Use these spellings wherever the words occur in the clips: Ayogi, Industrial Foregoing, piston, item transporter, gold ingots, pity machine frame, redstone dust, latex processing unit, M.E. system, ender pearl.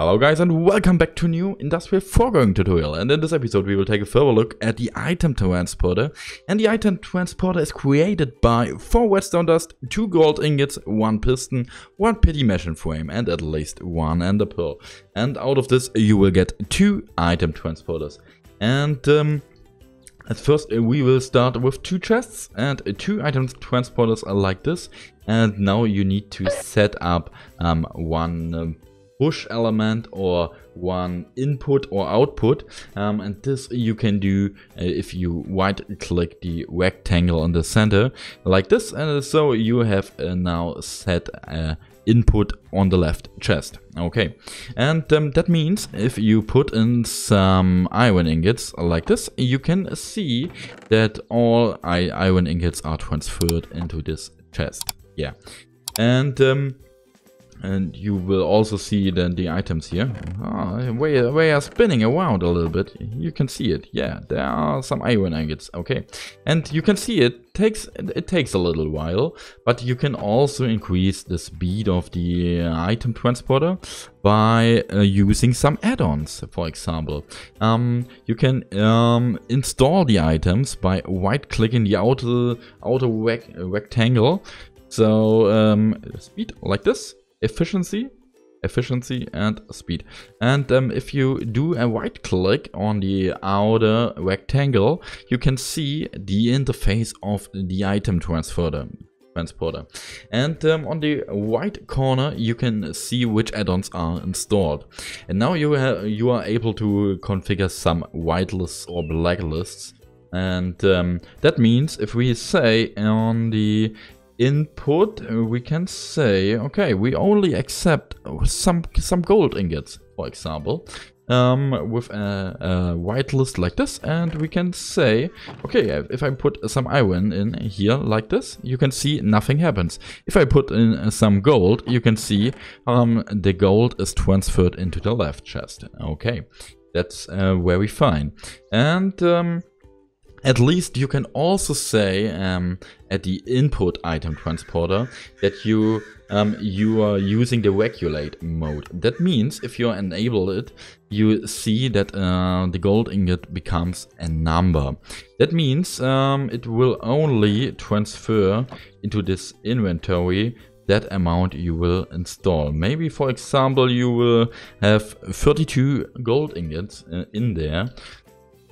Hello guys and welcome back to new Industrial Foregoing tutorial, and in this episode we will take a further look at the item transporter. And the item transporter is created by 4 redstone dust, 2 gold ingots, 1 piston, 1 pity machine frame and at least 1 ender pearl. And out of this you will get 2 item transporters. And at first we will start with 2 chests and 2 item transporters like this. And now you need to set up one push element or one input or output, and this you can do if you right click the rectangle in the center like this. And so you have now set input on the left chest. Okay, and that means if you put in some iron ingots like this, you can see that all iron ingots are transferred into this chest. Yeah, and you will also see then the items here. Oh, we are spinning around a little bit. You can see it. Yeah, there are some iron ingots. Okay, and you can see it takes a little while, but you can also increase the speed of the item transporter by using some add-ons. For example, you can install the items by right-clicking the outer rectangle. So speed like this. Efficiency and speed. And if you do a right click on the outer rectangle, you can see the interface of the item transporter. And on the right corner you can see which add-ons are installed. And now you are able to configure some white lists or black lists. And that means if we say on the input, we can say, okay, we only accept some gold ingots, for example, with a whitelist like this. And we can say, okay, if I put some iron in here like this, you can see nothing happens. If I put in some gold, you can see the gold is transferred into the left chest. Okay, that's very fine. And at least you can also say at the input item transporter that you are using the regulate mode. That means if you enable it, you see that the gold ingot becomes a number. That means it will only transfer into this inventory that amount you will install. Maybe, for example, you will have 32 gold ingots in there.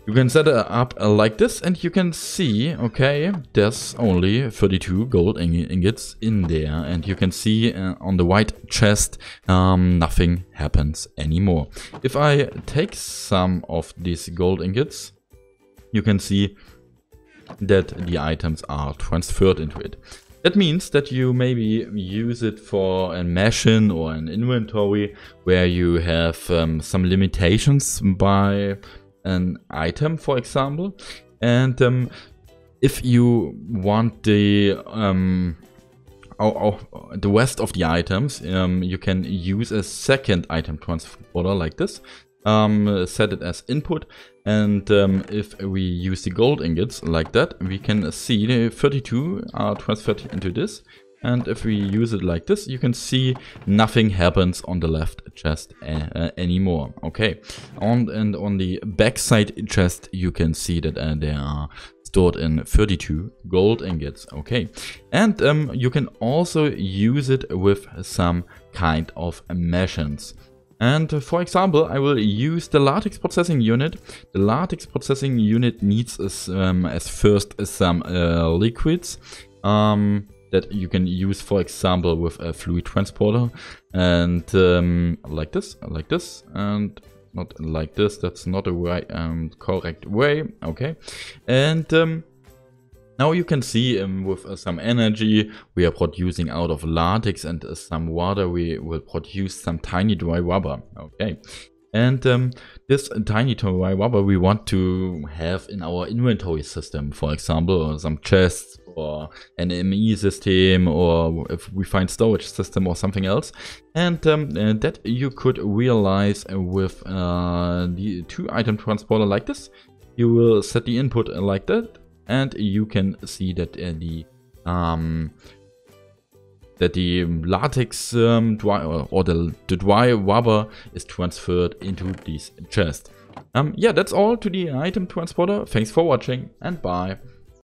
You can set it up like this and you can see, okay, there's only 32 gold ingots in there. And you can see on the white chest, nothing happens anymore. If I take some of these gold ingots, you can see that the items are transferred into it. That means that you maybe use it for a machine or an inventory where you have some limitations by an item, for example. And if you want the rest of the items, you can use a second item transporter like this. Set it as input, and if we use the gold ingots like that, we can see the 32 are transferred into this. And if we use it like this, you can see nothing happens on the left chest anymore. Okay, and on the backside chest, you can see that they are stored in 32 gold ingots. Okay, and you can also use it with some kind of machines. And for example, I will use the latex processing unit. The latex processing unit needs as first some liquids. That you can use, for example, with a fluid transporter, and like this, and not like this. That's not a right, correct way. Okay, and now you can see with some energy we are producing out of latex, and some water we will produce some tiny dry rubber. Okay. And this tiny toy rubber we want to have in our inventory system, for example, or some chests or an M.E. system, or if we find storage system or something else. And that you could realize with the 2 item transporter like this. You will set the input like that, and you can see that the that the latex dry rubber is transferred into these chests. Yeah, that's all to the item transporter. Thanks for watching and bye.